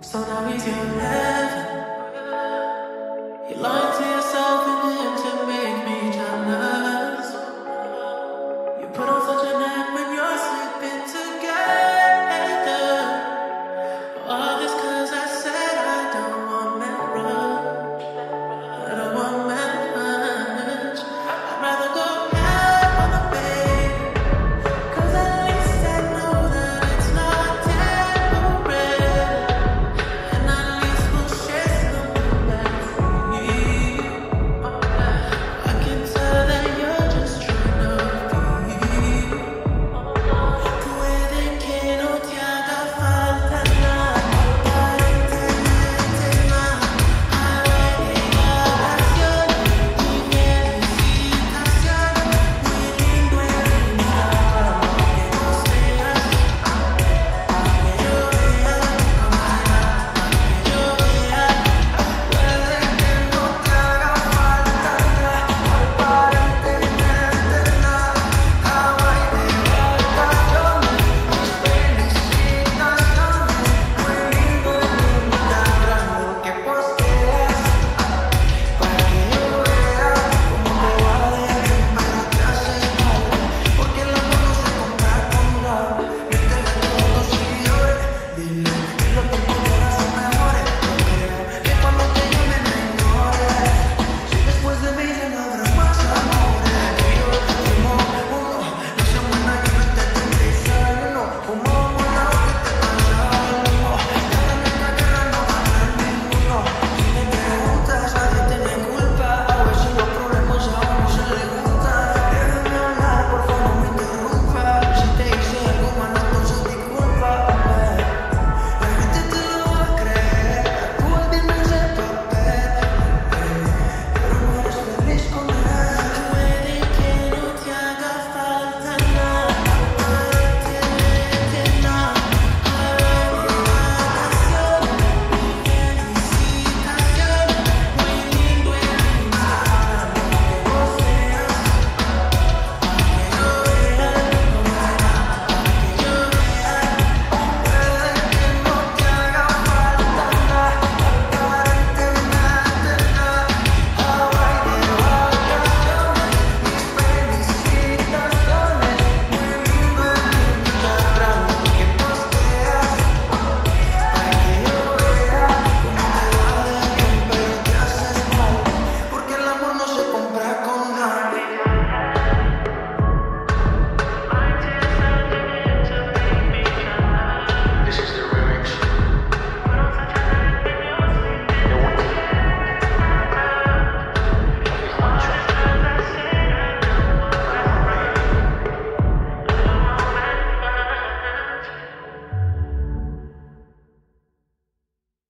So now he's your heaven.